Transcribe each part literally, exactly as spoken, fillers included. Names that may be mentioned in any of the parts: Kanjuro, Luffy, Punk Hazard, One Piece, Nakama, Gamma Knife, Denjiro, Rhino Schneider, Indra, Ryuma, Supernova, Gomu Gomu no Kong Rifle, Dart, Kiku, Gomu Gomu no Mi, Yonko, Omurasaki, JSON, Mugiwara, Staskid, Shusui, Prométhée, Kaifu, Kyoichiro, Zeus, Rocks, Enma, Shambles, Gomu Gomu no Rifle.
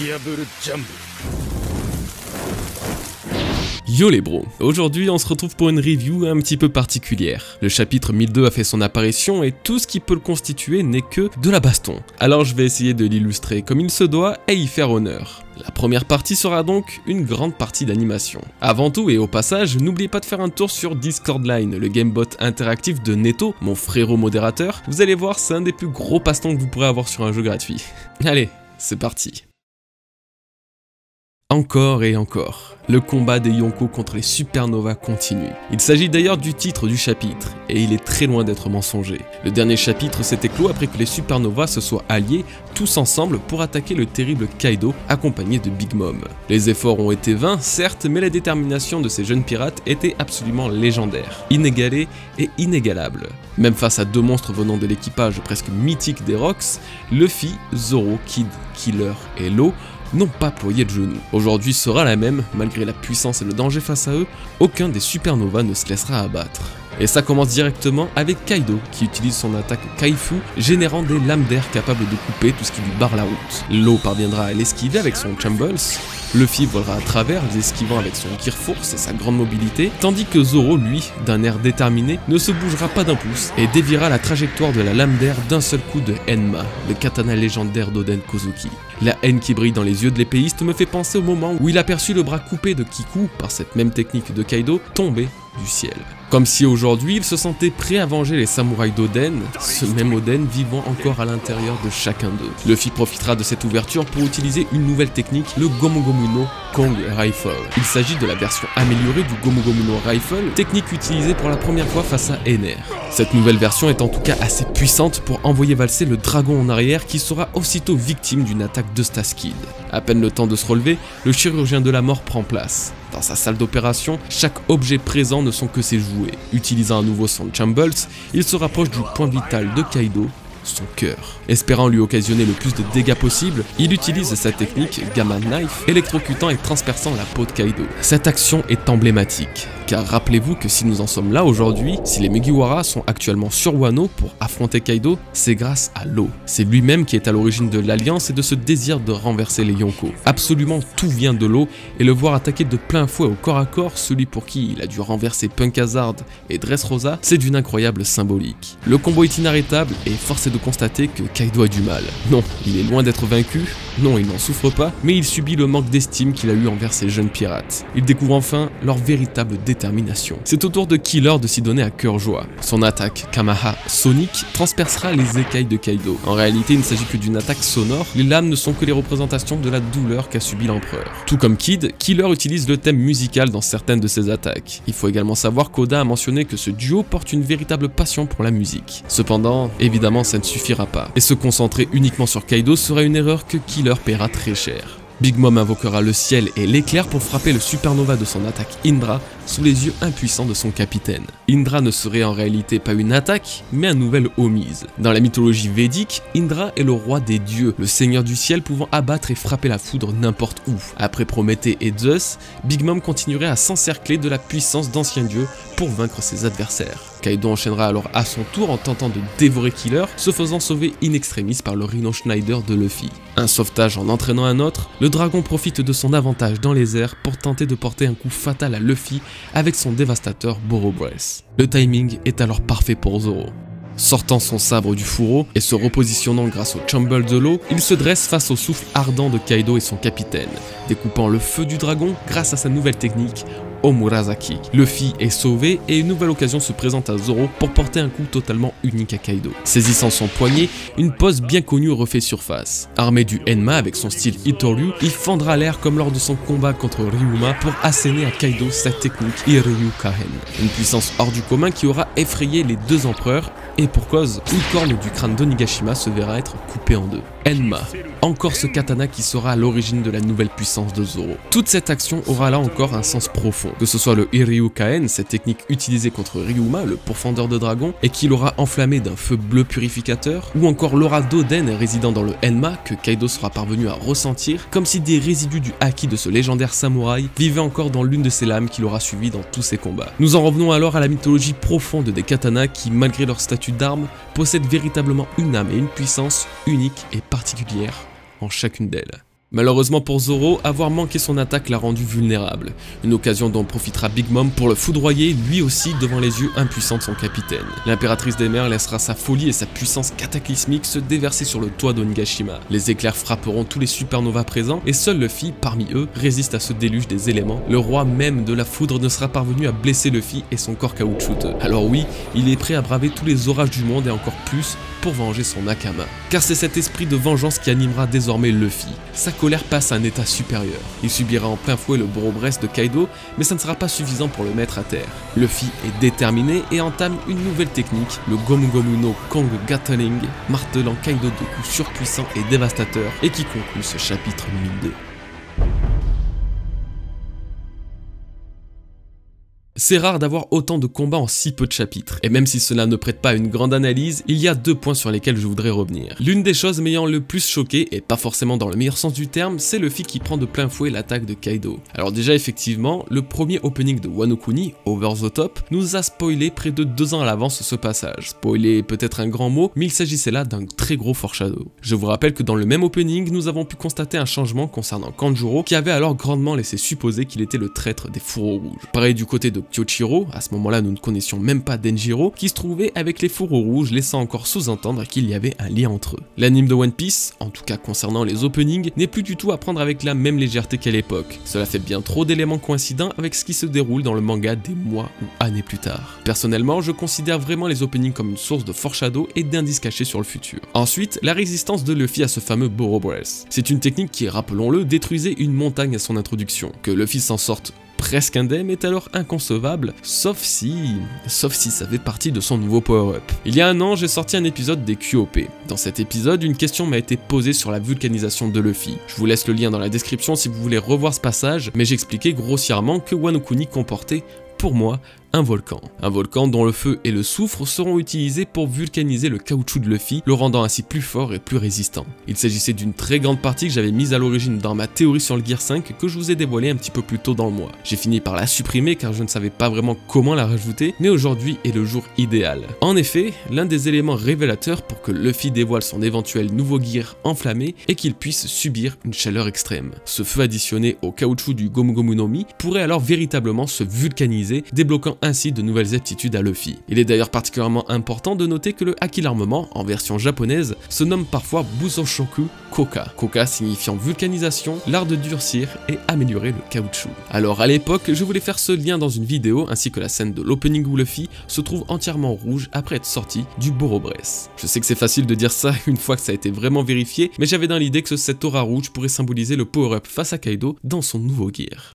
ディアブルジャンプ。Yo les bros, aujourd'hui on se retrouve pour une review un petit peu particulière. Le chapitre mille deux a fait son apparition et tout ce qui peut le constituer n'est que de la baston. Alors je vais essayer de l'illustrer comme il se doit et y faire honneur. La première partie sera donc une grande partie d'animation. Avant tout et au passage, n'oubliez pas de faire un tour sur Discord Line, le gamebot interactif de Neto, mon frérot modérateur. Vous allez voir, c'est un des plus gros passe-temps que vous pourrez avoir sur un jeu gratuit. Allez, c'est parti. Encore et encore, le combat des Yonko contre les Supernova continue. Il s'agit d'ailleurs du titre du chapitre, et il est très loin d'être mensonger. Le dernier chapitre s'est éclos après que les Supernova se soient alliés tous ensemble pour attaquer le terrible Kaido accompagné de Big Mom. Les efforts ont été vains, certes, mais la détermination de ces jeunes pirates était absolument légendaire, inégalée et inégalable. Même face à deux monstres venant de l'équipage presque mythique des Rocks, Luffy, Zoro, Kid, Killer et Law n'ont pas ployé de genoux. Aujourd'hui sera la même, malgré la puissance et le danger face à eux, aucun des supernovas ne se laissera abattre. Et ça commence directement avec Kaido qui utilise son attaque Kaifu, générant des lames d'air capables de couper tout ce qui lui barre la route. Law parviendra à l'esquiver avec son Shambles, Luffy volera à travers, les esquivant avec son Gear Force et sa grande mobilité, tandis que Zoro, lui, d'un air déterminé, ne se bougera pas d'un pouce et déviera la trajectoire de la lame d'air d'un seul coup de Enma, le katana légendaire d'Oden Kozuki. La haine qui brille dans les yeux de l'épéiste me fait penser au moment où il aperçut le bras coupé de Kiku par cette même technique de Kaido tomber du ciel. Comme si aujourd'hui il se sentait prêt à venger les samouraïs d'Oden, ce même Oden vivant encore à l'intérieur de chacun d'eux. Luffy profitera de cette ouverture pour utiliser une nouvelle technique, le Gomu Gomu no Kong Rifle. Il s'agit de la version améliorée du Gomu Gomu no Rifle, technique utilisée pour la première fois face à Ener. Cette nouvelle version est en tout cas assez puissante pour envoyer valser le dragon en arrière qui sera aussitôt victime d'une attaque de Staskid. À peine le temps de se relever, le chirurgien de la mort prend place. Dans sa salle d'opération, chaque objet présent ne sont que ses jouets. Utilisant à nouveau son Shambles, il se rapproche du point vital de Kaido, son cœur. Espérant lui occasionner le plus de dégâts possible, il utilise sa technique Gamma Knife, électrocutant et transperçant la peau de Kaido. Cette action est emblématique, car rappelez-vous que si nous en sommes là aujourd'hui, si les Mugiwara sont actuellement sur Wano pour affronter Kaido, c'est grâce à Law. C'est lui-même qui est à l'origine de l'alliance et de ce désir de renverser les Yonko. Absolument tout vient de Law, et le voir attaquer de plein fouet au corps à corps, celui pour qui il a dû renverser Punk Hazard et Dress Rosa, c'est d'une incroyable symbolique. Le combo est inarrêtable et forcé de constater que Kaido a du mal. Non, il est loin d'être vaincu, non il n'en souffre pas, mais il subit le manque d'estime qu'il a eu envers ces jeunes pirates. Il découvre enfin leur véritable détermination. C'est au tour de Killer de s'y donner à cœur joie. Son attaque Kamaha Sonic transpercera les écailles de Kaido. En réalité, il ne s'agit que d'une attaque sonore, les lames ne sont que les représentations de la douleur qu'a subi l'empereur. Tout comme Kid, Killer utilise le thème musical dans certaines de ses attaques. Il faut également savoir qu'Oda a mentionné que ce duo porte une véritable passion pour la musique. Cependant, évidemment, ça ne suffira pas, et se concentrer uniquement sur Kaido serait une erreur que Killer paiera très cher. Big Mom invoquera le ciel et l'éclair pour frapper le supernova de son attaque Indra sous les yeux impuissants de son capitaine. Indra ne serait en réalité pas une attaque, mais un nouvel omise. Dans la mythologie védique, Indra est le roi des dieux, le seigneur du ciel pouvant abattre et frapper la foudre n'importe où. Après Prométhée et Zeus, Big Mom continuerait à s'encercler de la puissance d'anciens dieux pour vaincre ses adversaires. Kaido enchaînera alors à son tour en tentant de dévorer Killer, se faisant sauver in extremis par le Rhino Schneider de Luffy. Un sauvetage en entraînant un autre, le dragon profite de son avantage dans les airs pour tenter de porter un coup fatal à Luffy avec son dévastateur Borobres. Le timing est alors parfait pour Zoro. Sortant son sabre du fourreau et se repositionnant grâce au Shambles de Law, il se dresse face au souffle ardent de Kaido et son capitaine, découpant le feu du dragon grâce à sa nouvelle technique Omurasaki. Luffy est sauvé et une nouvelle occasion se présente à Zoro pour porter un coup totalement unique à Kaido. Saisissant son poignet, une pose bien connue refait surface. Armé du Enma avec son style Itoru, il fendra l'air comme lors de son combat contre Ryuma pour asséner à Kaido sa technique Hiryu Kaen. Une puissance hors du commun qui aura effrayé les deux empereurs, et pour cause, une corne du crâne d'Onigashima se verra être coupée en deux. Enma, encore ce katana qui sera à l'origine de la nouvelle puissance de Zoro. Toute cette action aura là encore un sens profond. Que ce soit le Hiryu Kaen, cette technique utilisée contre Ryuma, le pourfendeur de dragon, et qui l'aura enflammé d'un feu bleu purificateur, ou encore l'aura d'Oden résidant dans le Enma que Kaido sera parvenu à ressentir, comme si des résidus du Haki de ce légendaire samouraï vivaient encore dans l'une de ses lames qu'il aura suivie dans tous ses combats. Nous en revenons alors à la mythologie profonde des katanas qui, malgré leur statut d'armes, possèdent véritablement une âme et une puissance unique et particulière en chacune d'elles. Malheureusement pour Zoro, avoir manqué son attaque l'a rendu vulnérable, une occasion dont profitera Big Mom pour le foudroyer lui aussi devant les yeux impuissants de son capitaine. L'impératrice des mers laissera sa folie et sa puissance cataclysmique se déverser sur le toit d'Onigashima. Les éclairs frapperont tous les supernovas présents et seul Luffy, parmi eux, résiste à ce déluge des éléments. Le roi même de la foudre ne sera parvenu à blesser Luffy et son corps caoutchouteux. Alors oui, il est prêt à braver tous les orages du monde et encore plus pour venger son Nakama. Car c'est cet esprit de vengeance qui animera désormais Luffy. Sa colère passe à un état supérieur. Il subira en plein fouet le bro-bress de Kaido, mais ça ne sera pas suffisant pour le mettre à terre. Luffy est déterminé et entame une nouvelle technique, le Gomu Gomu no Kong Gatling, martelant Kaido de coups surpuissants et dévastateurs, et qui conclut ce chapitre mille deux. C'est rare d'avoir autant de combats en si peu de chapitres, et même si cela ne prête pas à une grande analyse, il y a deux points sur lesquels je voudrais revenir. L'une des choses m'ayant le plus choqué, et pas forcément dans le meilleur sens du terme, c'est Luffy qui prend de plein fouet l'attaque de Kaido. Alors déjà effectivement, le premier opening de Wano Kuni, Over the Top, nous a spoilé près de deux ans à l'avance ce passage. Spoiler est peut-être un grand mot, mais il s'agissait là d'un très gros foreshadow. Je vous rappelle que dans le même opening, nous avons pu constater un changement concernant Kanjuro, qui avait alors grandement laissé supposer qu'il était le traître des fourreaux rouges. Pareil du côté de Kyoichiro, à ce moment-là nous ne connaissions même pas Denjiro, qui se trouvait avec les fourreaux rouges, laissant encore sous-entendre qu'il y avait un lien entre eux. L'anime de One Piece, en tout cas concernant les openings, n'est plus du tout à prendre avec la même légèreté qu'à l'époque. Cela fait bien trop d'éléments coïncidents avec ce qui se déroule dans le manga des mois ou années plus tard. Personnellement, je considère vraiment les openings comme une source de foreshadow et d'indices cachés sur le futur. Ensuite, la résistance de Luffy à ce fameux Boro-Breath. C'est une technique qui, rappelons-le, détruisait une montagne à son introduction. Que Luffy s'en sorte presque indemne est alors inconcevable, sauf si... sauf si ça fait partie de son nouveau power-up. Il y a un an, j'ai sorti un épisode des Q O P. Dans cet épisode, une question m'a été posée sur la vulcanisation de Luffy. Je vous laisse le lien dans la description si vous voulez revoir ce passage, mais j'expliquais grossièrement que Wano Kuni comportait, pour moi, un volcan. Un volcan dont le feu et le soufre seront utilisés pour vulcaniser le caoutchouc de Luffy, le rendant ainsi plus fort et plus résistant. Il s'agissait d'une très grande partie que j'avais mise à l'origine dans ma théorie sur le Gear cinq que je vous ai dévoilée un petit peu plus tôt dans le mois. J'ai fini par la supprimer car je ne savais pas vraiment comment la rajouter, mais aujourd'hui est le jour idéal. En effet, l'un des éléments révélateurs pour que Luffy dévoile son éventuel nouveau Gear enflammé est qu'il puisse subir une chaleur extrême. Ce feu additionné au caoutchouc du Gomu Gomu no Mi pourrait alors véritablement se vulcaniser, débloquant ainsi de nouvelles aptitudes à Luffy. Il est d'ailleurs particulièrement important de noter que le haki l'armement, en version japonaise, se nomme parfois Buzoshoku Koka, Koka signifiant vulcanisation, l'art de durcir et améliorer le caoutchouc. Alors à l'époque, je voulais faire ce lien dans une vidéo, ainsi que la scène de l'opening où Luffy se trouve entièrement rouge après être sorti du Boro-Bress. Je sais que c'est facile de dire ça une fois que ça a été vraiment vérifié, mais j'avais dans l'idée que cette aura rouge pourrait symboliser le power-up face à Kaido dans son nouveau gear.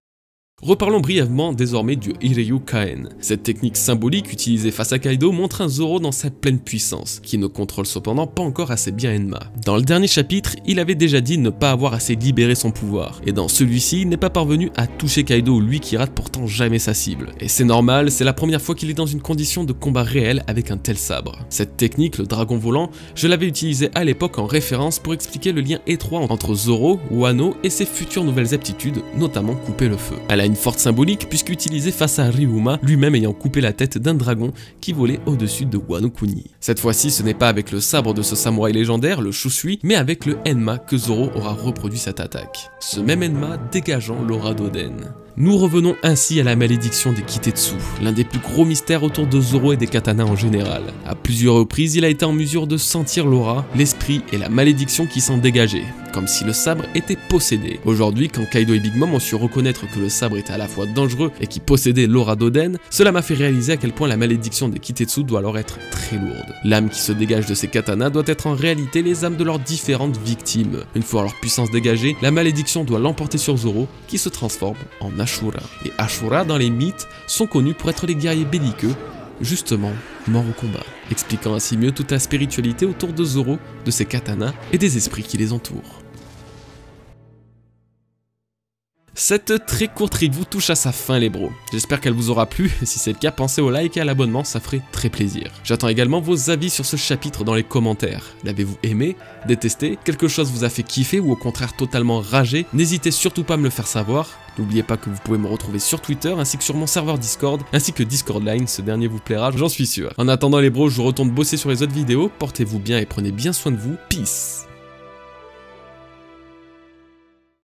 Reparlons brièvement désormais du Hiryu Kaen. Cette technique symbolique utilisée face à Kaido montre un Zoro dans sa pleine puissance, qui ne contrôle cependant pas encore assez bien Enma. Dans le dernier chapitre, il avait déjà dit ne pas avoir assez libéré son pouvoir, et dans celui-ci, il n'est pas parvenu à toucher Kaido, lui qui rate pourtant jamais sa cible. Et c'est normal, c'est la première fois qu'il est dans une condition de combat réel avec un tel sabre. Cette technique, le dragon volant, je l'avais utilisée à l'époque en référence pour expliquer le lien étroit entre Zoro, Wano et ses futures nouvelles aptitudes, notamment couper le feu. Elle a une forte symbolique puisqu'utilisée face à Ryuma, lui-même ayant coupé la tête d'un dragon qui volait au-dessus de Wano Kuni. Cette fois-ci, ce n'est pas avec le sabre de ce samouraï légendaire, le Shusui, mais avec le Enma que Zoro aura reproduit cette attaque. Ce même Enma dégageant l'aura d'Oden. Nous revenons ainsi à la malédiction des Kitetsu, l'un des plus gros mystères autour de Zoro et des katanas en général. A plusieurs reprises, il a été en mesure de sentir l'aura, l'esprit et la malédiction qui s'en dégageaient, comme si le sabre était possédé. Aujourd'hui, quand Kaido et Big Mom ont su reconnaître que le sabre était à la fois dangereux et qui possédait l'aura d'Oden, cela m'a fait réaliser à quel point la malédiction des Kitetsu doit alors être très lourde. L'âme qui se dégage de ces katanas doit être en réalité les âmes de leurs différentes victimes. Une fois leur puissance dégagée, la malédiction doit l'emporter sur Zoro, qui se transforme en Ashura. Ashura. Et Ashura, dans les mythes, sont connus pour être les guerriers belliqueux, justement morts au combat, expliquant ainsi mieux toute la spiritualité autour de Zoro, de ses katanas et des esprits qui les entourent. Cette très courte review touche à sa fin les bros, j'espère qu'elle vous aura plu, si c'est le cas pensez au like et à l'abonnement, ça ferait très plaisir. J'attends également vos avis sur ce chapitre dans les commentaires, l'avez-vous aimé, détesté, quelque chose vous a fait kiffer ou au contraire totalement rager, n'hésitez surtout pas à me le faire savoir. N'oubliez pas que vous pouvez me retrouver sur Twitter ainsi que sur mon serveur Discord, ainsi que Discord Line, ce dernier vous plaira, j'en suis sûr. En attendant les bros, je retourne bosser sur les autres vidéos, portez-vous bien et prenez bien soin de vous, peace.